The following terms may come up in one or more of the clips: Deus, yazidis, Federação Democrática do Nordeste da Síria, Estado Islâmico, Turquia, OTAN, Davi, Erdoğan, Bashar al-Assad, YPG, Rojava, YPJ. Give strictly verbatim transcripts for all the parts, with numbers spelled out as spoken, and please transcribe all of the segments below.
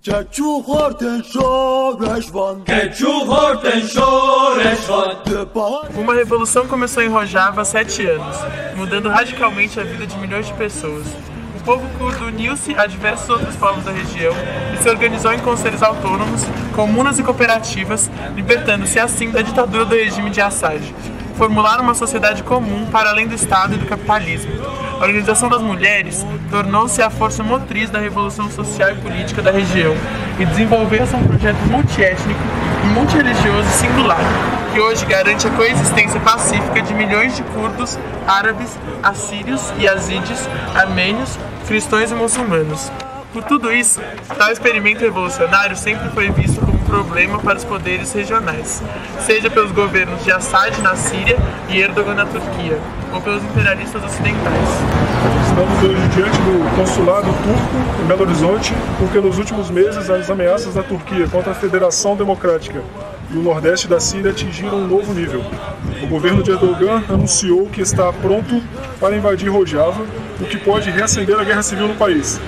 Keçu horten shoresvan. Keçu horten shoresvan. Uma revolução começou em Rojava há sete anos, mudando radicalmente a vida de milhões de pessoas. O povo curdo uniu-se a diversos outros povos da região e se organizou em conselhos autônomos, comunas e cooperativas, libertando-se assim da ditadura do regime de Assad. Formularam uma sociedade comum para além do Estado e do capitalismo. A Organização das Mulheres tornou-se a força motriz da revolução social e política da região e desenvolveu-se um projeto multiétnico, multireligioso e singular, que hoje garante a coexistência pacífica de milhões de curdos, árabes, assírios e yazidis, armênios, cristãos e muçulmanos. Por tudo isso, tal experimento revolucionário sempre foi visto como um problema para os poderes regionais, seja pelos governos de Assad na Síria e Erdoğan na Turquia, ou pelos imperialistas ocidentais. Estamos hoje diante do consulado turco em Belo Horizonte, porque nos últimos meses as ameaças da Turquia contra a Federação Democrática do Nordeste da Síria atingiram um novo nível. O governo de Erdoğan anunciou que está pronto para invadir Rojava, o que pode reacender a guerra civil no país.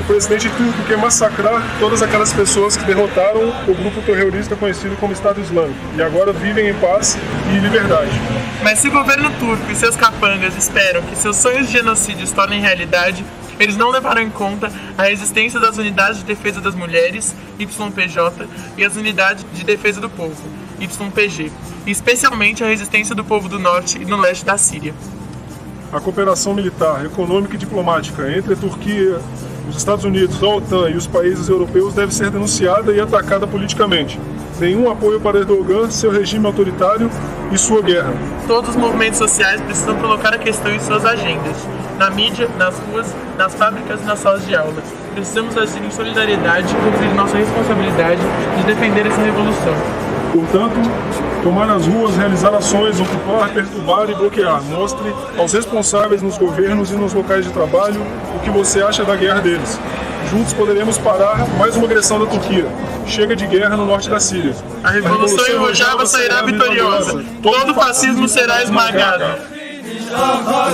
O presidente turco quer massacrar todas aquelas pessoas que derrotaram o grupo terrorista conhecido como Estado Islâmico e agora vivem em paz e liberdade. Mas se o governo turco e seus capangas esperam que seus sonhos de genocídio se tornem realidade, eles não levaram em conta a resistência das Unidades de Defesa das Mulheres, Y P J, e as Unidades de Defesa do Povo, Y P G, e especialmente a resistência do povo do norte e no leste da Síria. A cooperação militar, econômica e diplomática entre a Turquia, os Estados Unidos, a OTAN e os países europeus deve ser denunciada e atacada politicamente. Nenhum apoio para Erdogan, seu regime autoritário e sua guerra. Todos os movimentos sociais precisam colocar a questão em suas agendas. Na mídia, nas ruas, nas fábricas e nas salas de aula. Precisamos agir em solidariedade e cumprir nossa responsabilidade de defender essa revolução. Portanto, tomar as ruas, realizar ações, ocupar, perturbar e bloquear. Mostre aos responsáveis nos governos e nos locais de trabalho o que você acha da guerra deles. Juntos poderemos parar mais uma agressão da Turquia. Chega de guerra no norte da Síria. A revolução, a revolução em Rojava sairá vitoriosa. vitoriosa. Todo, Todo fascismo, fascismo será esmagado. esmagado.